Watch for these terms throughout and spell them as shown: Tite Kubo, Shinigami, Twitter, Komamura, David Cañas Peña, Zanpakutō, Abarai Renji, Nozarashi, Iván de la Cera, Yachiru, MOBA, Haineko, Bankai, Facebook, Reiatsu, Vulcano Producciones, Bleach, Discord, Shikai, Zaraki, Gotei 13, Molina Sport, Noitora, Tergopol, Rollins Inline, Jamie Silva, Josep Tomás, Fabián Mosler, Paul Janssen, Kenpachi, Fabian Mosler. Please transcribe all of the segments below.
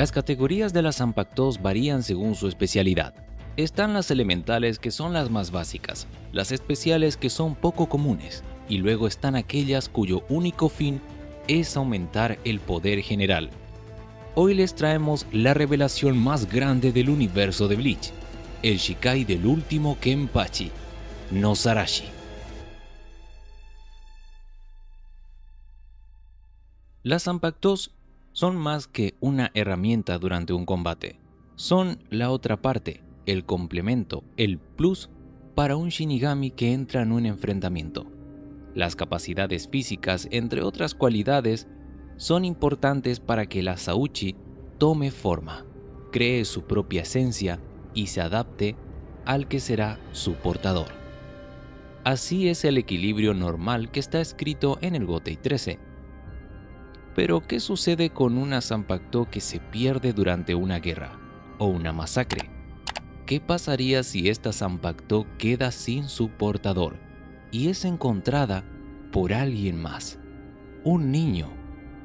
Las categorías de las Zanpakutō varían según su especialidad. Están las elementales, que son las más básicas, las especiales, que son poco comunes, y luego están aquellas cuyo único fin es aumentar el poder general. Hoy les traemos la revelación más grande del universo de Bleach, el Shikai del último Kenpachi, Nozarashi. Las Zanpakutō son más que una herramienta durante un combate, son la otra parte, el complemento, el plus para un Shinigami que entra en un enfrentamiento. Las capacidades físicas, entre otras cualidades, son importantes para que la Zanpakutō tome forma, cree su propia esencia y se adapte al que será su portador. Así es el equilibrio normal que está escrito en el Gotei 13. Pero, ¿qué sucede con una Zanpakutō que se pierde durante una guerra o una masacre? ¿Qué pasaría si esta Zanpakutō queda sin su portador y es encontrada por alguien más? Un niño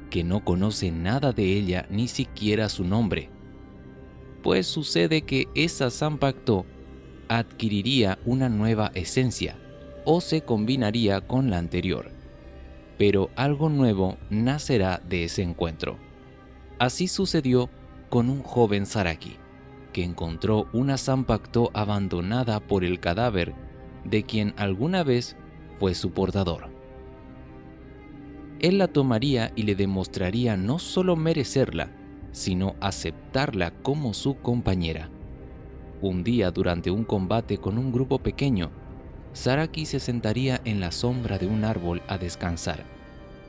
que no conoce nada de ella, ni siquiera su nombre. Pues sucede que esa Zanpakutō adquiriría una nueva esencia o se combinaría con la anterior. Pero algo nuevo nacerá de ese encuentro. Así sucedió con un joven Zaraki, que encontró una Zanpakutō abandonada por el cadáver de quien alguna vez fue su portador. Él la tomaría y le demostraría no solo merecerla, sino aceptarla como su compañera. Un día, durante un combate con un grupo pequeño, Zaraki se sentaría en la sombra de un árbol a descansar,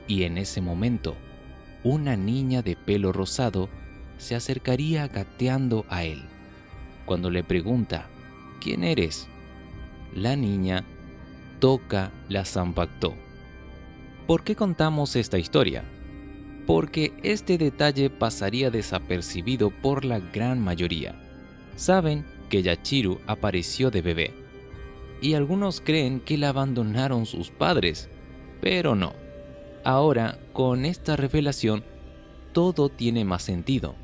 y en ese momento, una niña de pelo rosado se acercaría gateando a él. Cuando le pregunta, ¿quién eres?, la niña toca la Zanpakutō. ¿Por qué contamos esta historia? Porque este detalle pasaría desapercibido por la gran mayoría. Saben que Yachiru apareció de bebé, y algunos creen que la abandonaron sus padres, pero no. Ahora, con esta revelación, todo tiene más sentido.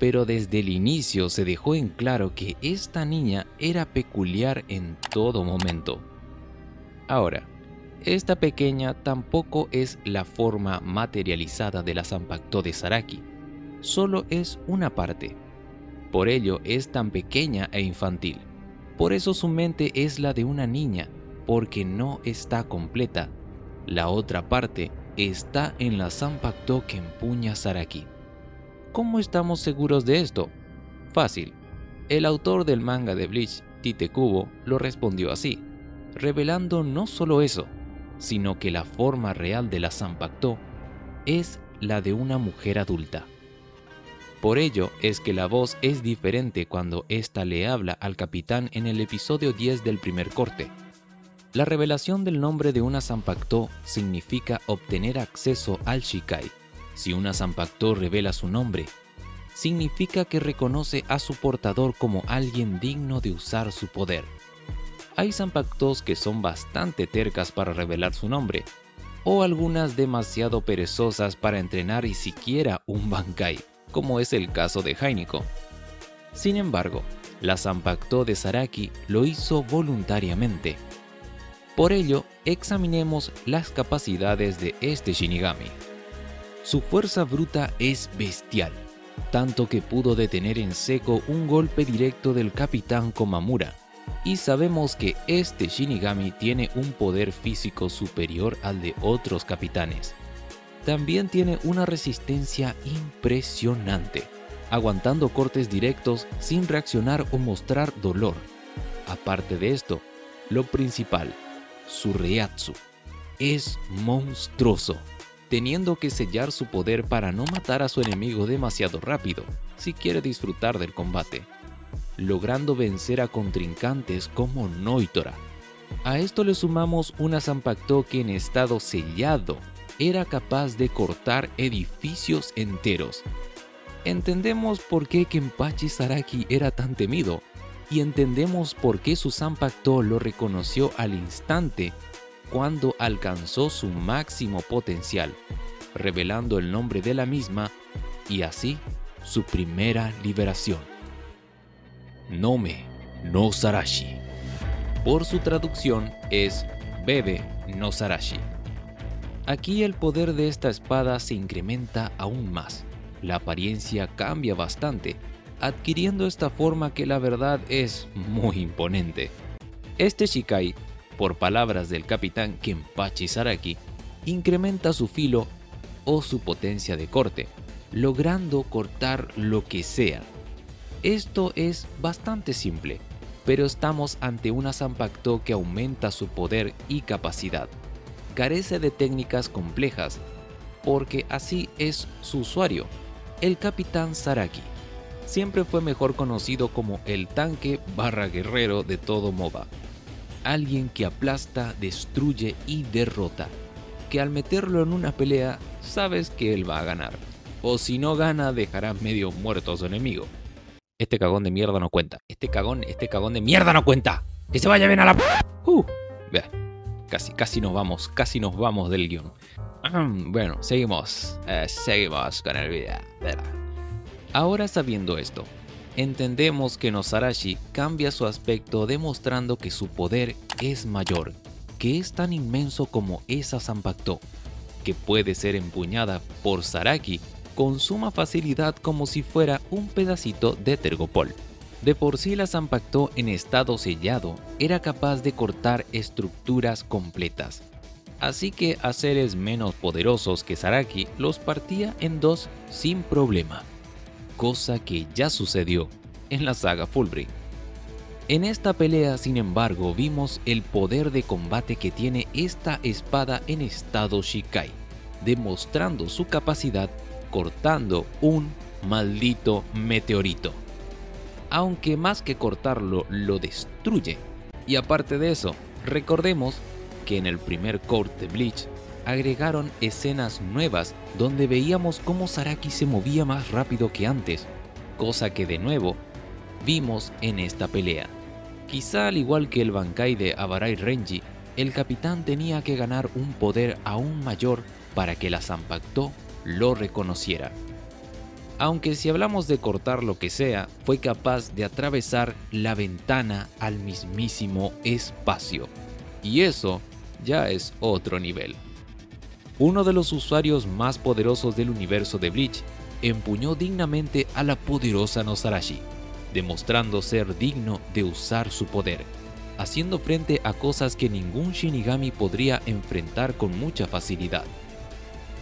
Pero desde el inicio se dejó en claro que esta niña era peculiar en todo momento. Ahora, esta pequeña tampoco es la forma materializada de la Zanpakutō de Zaraki, solo es una parte. Por ello es tan pequeña e infantil. Por eso su mente es la de una niña, porque no está completa. La otra parte está en la Zanpakutō que empuña Zaraki. ¿Cómo estamos seguros de esto? Fácil. El autor del manga de Bleach, Tite Kubo, lo respondió así, revelando no solo eso, sino que la forma real de la Zanpakutō es la de una mujer adulta. Por ello es que la voz es diferente cuando ésta le habla al capitán en el episodio 10 del primer corte. La revelación del nombre de una Zanpakutō significa obtener acceso al Shikai. Si una Zanpakutō revela su nombre, significa que reconoce a su portador como alguien digno de usar su poder. Hay Zanpakutō que son bastante tercas para revelar su nombre, o algunas demasiado perezosas para entrenar y siquiera un Bankai, como es el caso de Haineko. Sin embargo, la Zanpakutō de Zaraki lo hizo voluntariamente. Por ello, examinemos las capacidades de este Shinigami. Su fuerza bruta es bestial, tanto que pudo detener en seco un golpe directo del capitán Komamura, y sabemos que este Shinigami tiene un poder físico superior al de otros capitanes. También tiene una resistencia impresionante, aguantando cortes directos sin reaccionar o mostrar dolor. Aparte de esto, lo principal, su Reiatsu, es monstruoso, teniendo que sellar su poder para no matar a su enemigo demasiado rápido si quiere disfrutar del combate, logrando vencer a contrincantes como Noitora. A esto le sumamos una Zanpakutō que en estado sellado era capaz de cortar edificios enteros. Entendemos por qué Kenpachi Zaraki era tan temido, y entendemos por qué su Zanpakutō lo reconoció al instante cuando alcanzó su máximo potencial, revelando el nombre de la misma y así su primera liberación. Nome Nozarashi. Por su traducción es Bebe Nozarashi. Aquí el poder de esta espada se incrementa aún más. La apariencia cambia bastante, adquiriendo esta forma que la verdad es muy imponente. Este Shikai, por palabras del capitán Kenpachi Zaraki, incrementa su filo o su potencia de corte, logrando cortar lo que sea. Esto es bastante simple, pero estamos ante una Zanpakutō que aumenta su poder y capacidad. Carece de técnicas complejas, porque así es su usuario, el capitán Zaraki. Siempre fue mejor conocido como el tanque / guerrero de todo MOBA. Alguien que aplasta, destruye y derrota. Que al meterlo en una pelea, sabes que él va a ganar. O si no gana, dejará medio muerto a su enemigo. Este cagón de mierda no cuenta. Este cagón de mierda no cuenta. ¡Que se vaya bien a la p! Vea, casi nos vamos del guión. Bueno, seguimos con el video. Ahora sabiendo esto, entendemos que Nozarashi cambia su aspecto demostrando que su poder es mayor, que es tan inmenso como esa Zanpakutō, que puede ser empuñada por Zaraki con suma facilidad como si fuera un pedacito de tergopol. De por sí la Zanpakutō en estado sellado era capaz de cortar estructuras completas, así que a seres menos poderosos que Zaraki los partía en dos sin problema. Cosa que ya sucedió en la saga Fullbring. En esta pelea, sin embargo, vimos el poder de combate que tiene esta espada en estado Shikai, demostrando su capacidad cortando un maldito meteorito. Aunque más que cortarlo, lo destruye. Y aparte de eso, recordemos que en el primer corte de Bleach, agregaron escenas nuevas donde veíamos cómo Zaraki se movía más rápido que antes, cosa que de nuevo vimos en esta pelea. Quizá al igual que el Bankai de Abarai Renji, el capitán tenía que ganar un poder aún mayor para que la Zanpakutō lo reconociera. Aunque si hablamos de cortar lo que sea, fue capaz de atravesar la ventana al mismísimo espacio. Y eso ya es otro nivel. Uno de los usuarios más poderosos del universo de Bleach empuñó dignamente a la poderosa Nozarashi, demostrando ser digno de usar su poder, haciendo frente a cosas que ningún Shinigami podría enfrentar con mucha facilidad.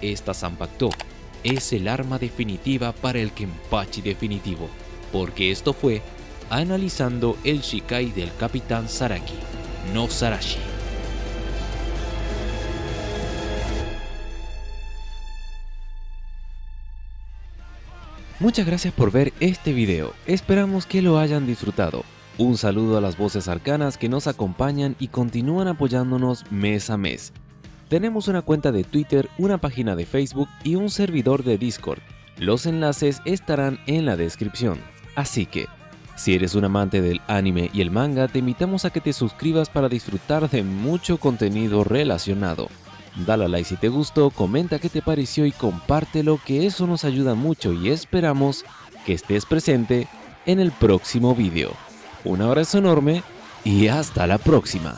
Esta Zanpakutō es el arma definitiva para el Kenpachi definitivo, porque esto fue analizando el Shikai del capitán Zaraki, Nozarashi. Muchas gracias por ver este video, esperamos que lo hayan disfrutado. Un saludo a las voces arcanas que nos acompañan y continúan apoyándonos mes a mes. Tenemos una cuenta de Twitter, una página de Facebook y un servidor de Discord. Los enlaces estarán en la descripción. Así que, si eres un amante del anime y el manga, te invitamos a que te suscribas para disfrutar de mucho contenido relacionado. Dale a like si te gustó, comenta qué te pareció y compártelo, que eso nos ayuda mucho, y esperamos que estés presente en el próximo video. Un abrazo enorme y hasta la próxima.